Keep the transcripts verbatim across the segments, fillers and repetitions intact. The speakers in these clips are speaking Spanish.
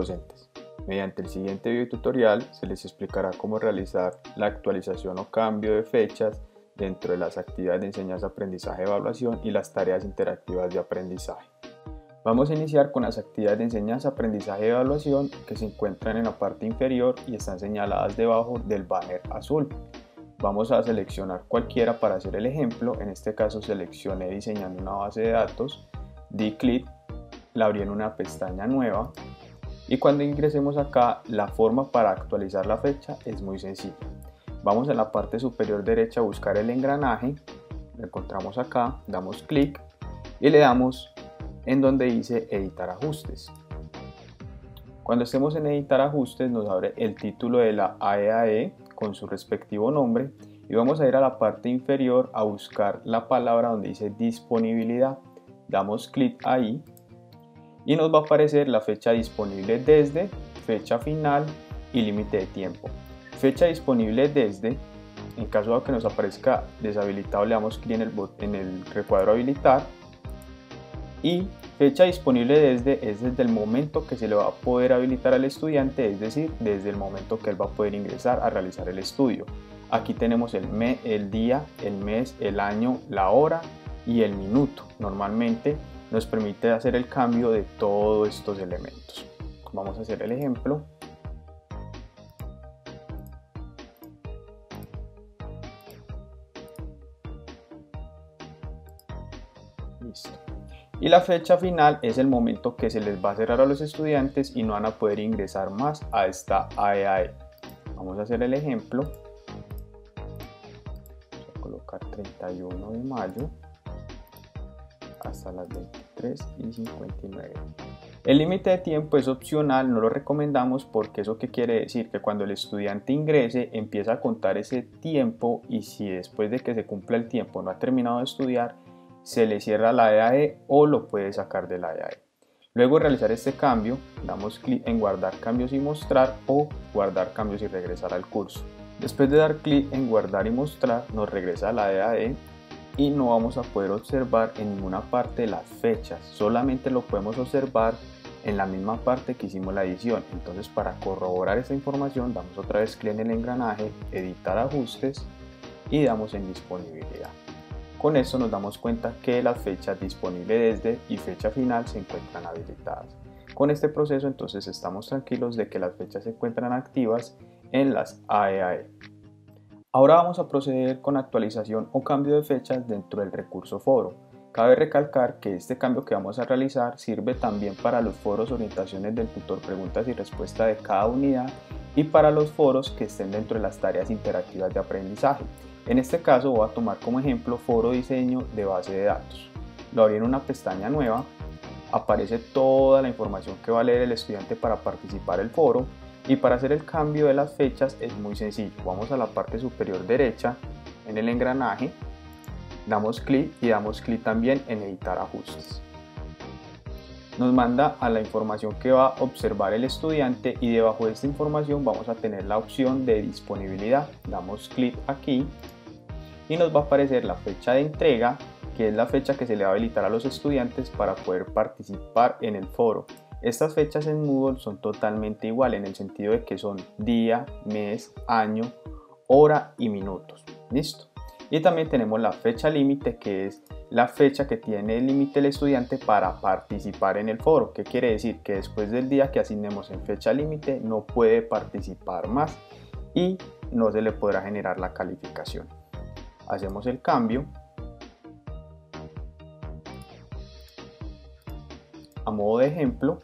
docentes. Mediante el siguiente videotutorial se les explicará cómo realizar la actualización o cambio de fechas dentro de las actividades de enseñanza, aprendizaje, evaluación y las tareas interactivas de aprendizaje. Vamos a iniciar con las actividades de enseñanza, aprendizaje y evaluación que se encuentran en la parte inferior y están señaladas debajo del banner azul. Vamos a seleccionar cualquiera para hacer el ejemplo. En este caso seleccioné diseñando una base de datos, di clic, la abrí en una pestaña nueva y cuando ingresemos acá la forma para actualizar la fecha es muy sencilla. Vamos a la parte superior derecha a buscar el engranaje, lo encontramos acá, damos clic y le damos en donde dice editar ajustes. Cuando estemos en editar ajustes nos abre el título de la A E A E con su respectivo nombre y vamos a ir a la parte inferior a buscar la palabra donde dice disponibilidad, damos clic ahí y nos va a aparecer la fecha disponible desde, fecha final y límite de tiempo. Fecha disponible desde, en caso de que nos aparezca deshabilitado le damos clic en el, en el recuadro habilitar, y fecha disponible desde es desde el momento que se le va a poder habilitar al estudiante, es decir, desde el momento que él va a poder ingresar a realizar el estudio. Aquí tenemos el mes, el día, el mes, el año, la hora y el minuto. Normalmente nos permite hacer el cambio de todos estos elementos. Vamos a hacer el ejemplo. Listo. Y la fecha final es el momento que se les va a cerrar a los estudiantes y no van a poder ingresar más a esta A E A E. Vamos a hacer el ejemplo. Vamos a colocar treinta y uno de mayo hasta las veintitrés y cincuenta y nueve. El límite de tiempo es opcional, no lo recomendamos porque eso que quiere decir que cuando el estudiante ingrese empieza a contar ese tiempo y si después de que se cumpla el tiempo no ha terminado de estudiar, se le cierra la A E A E o lo puede sacar de la A E A E. Luego de realizar este cambio, damos clic en guardar cambios y mostrar o guardar cambios y regresar al curso. Después de dar clic en guardar y mostrar, nos regresa a la A E A E y no vamos a poder observar en ninguna parte las fechas, solamente lo podemos observar en la misma parte que hicimos la edición. Entonces, para corroborar esta información, damos otra vez clic en el engranaje, editar ajustes y damos en disponibilidad. Con esto nos damos cuenta que las fechas disponible desde y fecha final se encuentran habilitadas. Con este proceso entonces estamos tranquilos de que las fechas se encuentran activas en las A E A E. Ahora vamos a proceder con actualización o cambio de fechas dentro del recurso foro. Cabe recalcar que este cambio que vamos a realizar sirve también para los foros orientaciones del tutor, preguntas y respuestas de cada unidad y para los foros que estén dentro de las tareas interactivas de aprendizaje. En este caso voy a tomar como ejemplo foro diseño de base de datos. Lo abrí en una pestaña nueva, aparece toda la información que va a leer el estudiante para participar el foro y para hacer el cambio de las fechas es muy sencillo. Vamos a la parte superior derecha en el engranaje, damos clic y damos clic también en editar ajustes. Nos manda a la información que va a observar el estudiante y debajo de esta información vamos a tener la opción de disponibilidad. Damos clic aquí y nos va a aparecer la fecha de entrega, que es la fecha que se le va a habilitar a los estudiantes para poder participar en el foro. Estas fechas en Moodle son totalmente iguales en el sentido de que son día, mes, año, hora y minutos. Listo. Y también tenemos la fecha límite, que es la fecha que tiene el límite el estudiante para participar en el foro. ¿Qué quiere decir? Que después del día que asignemos en fecha límite no puede participar más y no se le podrá generar la calificación. Hacemos el cambio. A modo de ejemplo,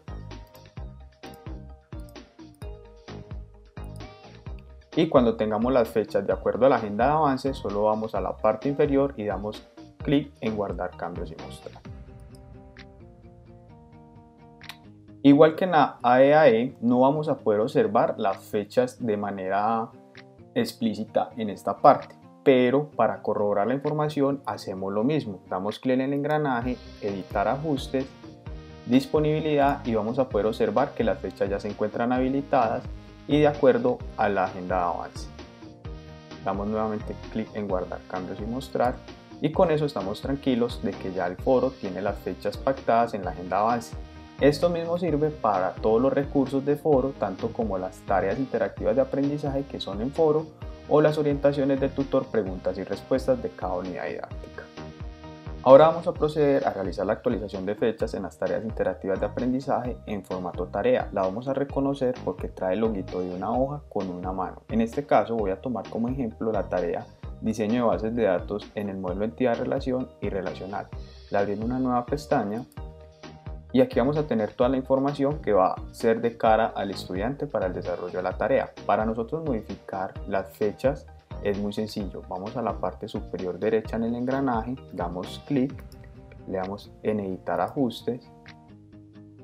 y cuando tengamos las fechas de acuerdo a la agenda de avance, solo vamos a la parte inferior y damos clic en guardar cambios y mostrar. Igual que en la A E A E, no vamos a poder observar las fechas de manera explícita en esta parte, pero para corroborar la información hacemos lo mismo. Damos clic en el engranaje, editar ajustes, disponibilidad y vamos a poder observar que las fechas ya se encuentran habilitadas y de acuerdo a la agenda de avance. Damos nuevamente clic en guardar cambios y mostrar y con eso estamos tranquilos de que ya el foro tiene las fechas pactadas en la agenda de avance. Esto mismo sirve para todos los recursos de foro, tanto como las tareas interactivas de aprendizaje que son en foro o las orientaciones del tutor, preguntas y respuestas de cada unidad didáctica. Ahora vamos a proceder a realizar la actualización de fechas en las tareas interactivas de aprendizaje en formato tarea. La vamos a reconocer porque trae el loguito de una hoja con una mano. En este caso voy a tomar como ejemplo la tarea diseño de bases de datos en el modelo entidad-relación y relacional. Le abrí en una nueva pestaña y aquí vamos a tener toda la información que va a ser de cara al estudiante para el desarrollo de la tarea. Para nosotros modificar las fechas es muy sencillo. Vamos a la parte superior derecha en el engranaje, damos clic, le damos en editar ajustes.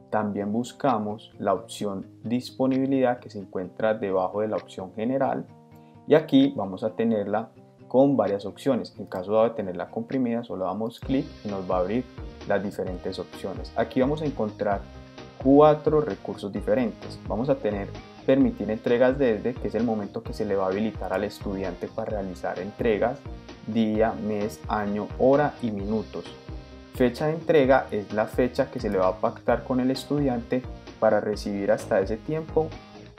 También buscamos la opción disponibilidad que se encuentra debajo de la opción general y aquí vamos a tenerla con varias opciones. En caso de tenerla comprimida solo damos clic y nos va a abrir las diferentes opciones. Aquí vamos a encontrar cuatro recursos diferentes. Vamos a tener permitir entregas desde, que es el momento que se le va a habilitar al estudiante para realizar entregas día, mes, año, hora y minutos. Fecha de entrega es la fecha que se le va a pactar con el estudiante para recibir hasta ese tiempo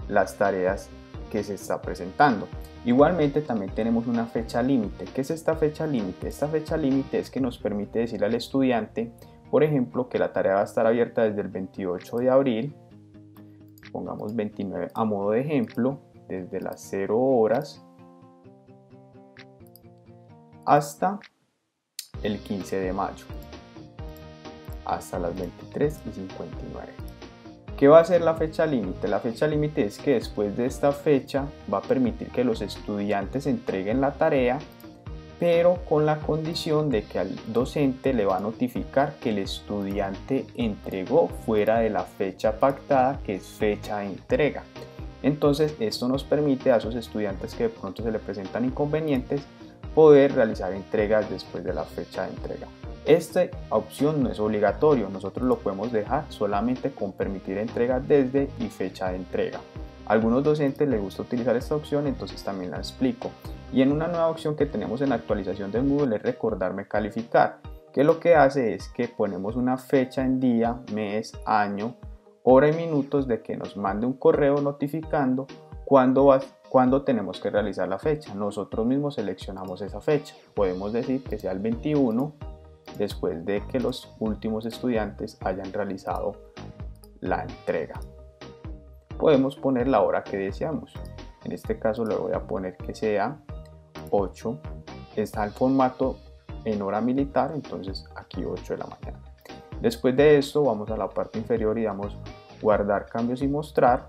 las tareas que se está presentando. Igualmente también tenemos una fecha límite. ¿Qué es esta fecha límite? Esta fecha límite es que nos permite decirle al estudiante, por ejemplo, que la tarea va a estar abierta desde el veintiocho de abril, pongamos veintinueve a modo de ejemplo, desde las cero horas hasta el quince de mayo, hasta las veintitrés y cincuenta y nueve. ¿Qué va a ser la fecha límite? La fecha límite es que después de esta fecha va a permitir que los estudiantes entreguen la tarea, pero con la condición de que al docente le va a notificar que el estudiante entregó fuera de la fecha pactada, que es fecha de entrega. Entonces esto nos permite a esos estudiantes que de pronto se le presentan inconvenientes poder realizar entregas después de la fecha de entrega. Esta opción no es obligatorio, nosotros lo podemos dejar solamente con permitir entregas desde y fecha de entrega. A algunos docentes les gusta utilizar esta opción, entonces también la explico. Y en una nueva opción que tenemos en la actualización de Moodle es recordarme calificar, que lo que hace es que ponemos una fecha en día, mes, año, hora y minutos de que nos mande un correo notificando cuándo, va, cuándo tenemos que realizar la fecha. Nosotros mismos seleccionamos esa fecha, podemos decir que sea el veintiuno después de que los últimos estudiantes hayan realizado la entrega. Podemos poner la hora que deseamos, en este caso le voy a poner que sea ocho, está el formato en hora militar, entonces aquí ocho de la mañana. Después de esto vamos a la parte inferior y damos guardar cambios y mostrar,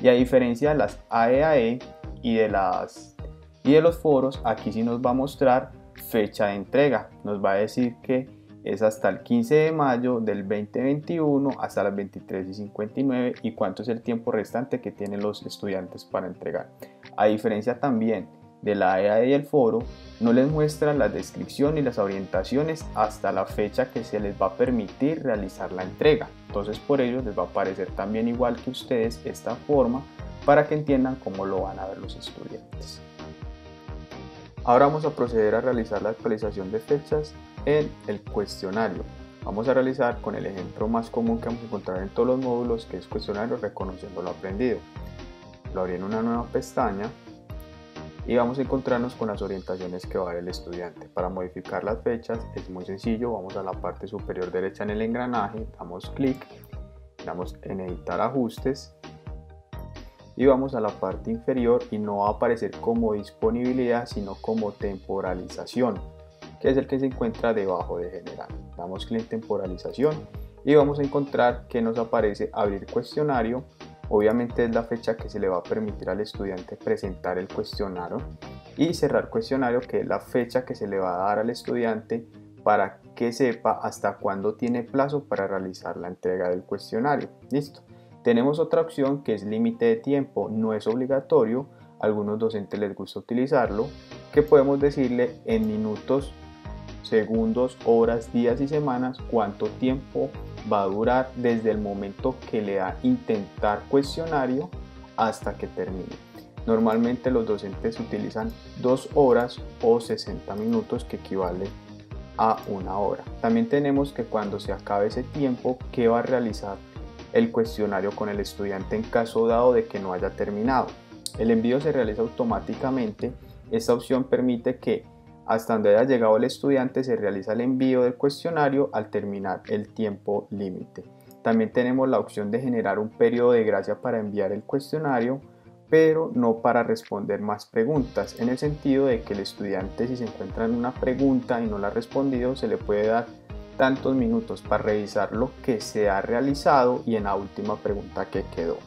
y a diferencia de las A E A E y de, las, y de los foros, aquí sí nos va a mostrar fecha de entrega, nos va a decir que es hasta el quince de mayo del veinte veintiuno hasta las veintitrés y cincuenta y nueve y cuánto es el tiempo restante que tienen los estudiantes para entregar. A diferencia también de la A E A E y el foro, no les muestran la descripción y las orientaciones hasta la fecha que se les va a permitir realizar la entrega. Entonces por ello les va a aparecer también igual que ustedes esta forma para que entiendan cómo lo van a ver los estudiantes. Ahora vamos a proceder a realizar la actualización de fechas en el cuestionario. Vamos a realizar con el ejemplo más común que vamos a encontrar en todos los módulos, que es cuestionario reconociendo lo aprendido. Lo abrí en una nueva pestaña y vamos a encontrarnos con las orientaciones que va a dar el estudiante. Para modificar las fechas es muy sencillo, vamos a la parte superior derecha en el engranaje, damos clic, damos en editar ajustes y vamos a la parte inferior y no va a aparecer como disponibilidad sino como temporalización, que es el que se encuentra debajo de general. Damos clic en temporalización y vamos a encontrar que nos aparece abrir cuestionario. Obviamente es la fecha que se le va a permitir al estudiante presentar el cuestionario, y cerrar cuestionario, que es la fecha que se le va a dar al estudiante para que sepa hasta cuándo tiene plazo para realizar la entrega del cuestionario. Listo. Tenemos otra opción que es límite de tiempo, no es obligatorio, a algunos docentes les gusta utilizarlo, que podemos decirle en minutos, segundos, horas, días y semanas cuánto tiempo va a durar desde el momento que le da intentar cuestionario hasta que termine. Normalmente los docentes utilizan dos horas o sesenta minutos, que equivale a una hora. También tenemos que cuando se acabe ese tiempo, ¿qué va a realizar el cuestionario con el estudiante en caso dado de que no haya terminado? El envío se realiza automáticamente. Esta opción permite que hasta donde haya llegado el estudiante se realiza el envío del cuestionario al terminar el tiempo límite. También tenemos la opción de generar un periodo de gracia para enviar el cuestionario, pero no para responder más preguntas, en el sentido de que el estudiante, si se encuentra en una pregunta y no la ha respondido, se le puede dar tantos minutos para revisar lo que se ha realizado y en la última pregunta que quedó.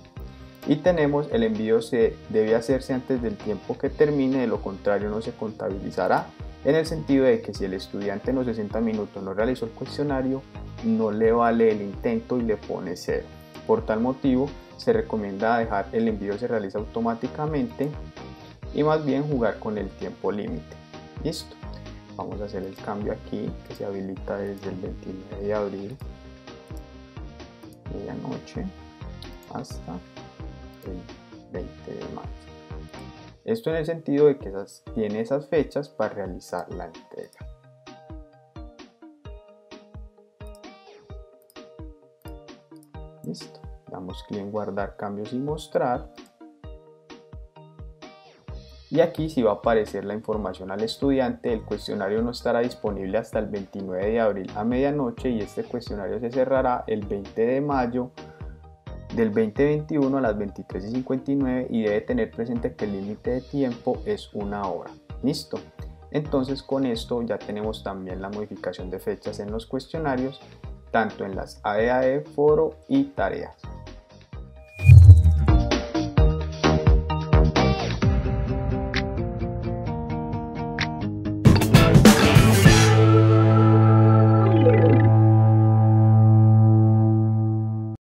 Y tenemos el envío se debe hacerse antes del tiempo que termine, de lo contrario no se contabilizará, en el sentido de que si el estudiante en los sesenta minutos no realizó el cuestionario, no le vale el intento y le pone cero. Por tal motivo, se recomienda dejar el envío se realiza automáticamente y más bien jugar con el tiempo límite. Listo, vamos a hacer el cambio aquí que se habilita desde el veintinueve de abril, medianoche, hasta el veinte de mayo. Esto en el sentido de que esas, tiene esas fechas para realizar la entrega. Listo, damos clic en guardar cambios y mostrar, y aquí sí va a aparecer la información al estudiante. El cuestionario no estará disponible hasta el veintinueve de abril a medianoche, y este cuestionario se cerrará el veinte de mayo del veinte veintiuno a las veintitrés y cincuenta y nueve, y debe tener presente que el límite de tiempo es una hora. Listo, entonces con esto ya tenemos también la modificación de fechas en los cuestionarios, tanto en las A E A E, foro y tareas.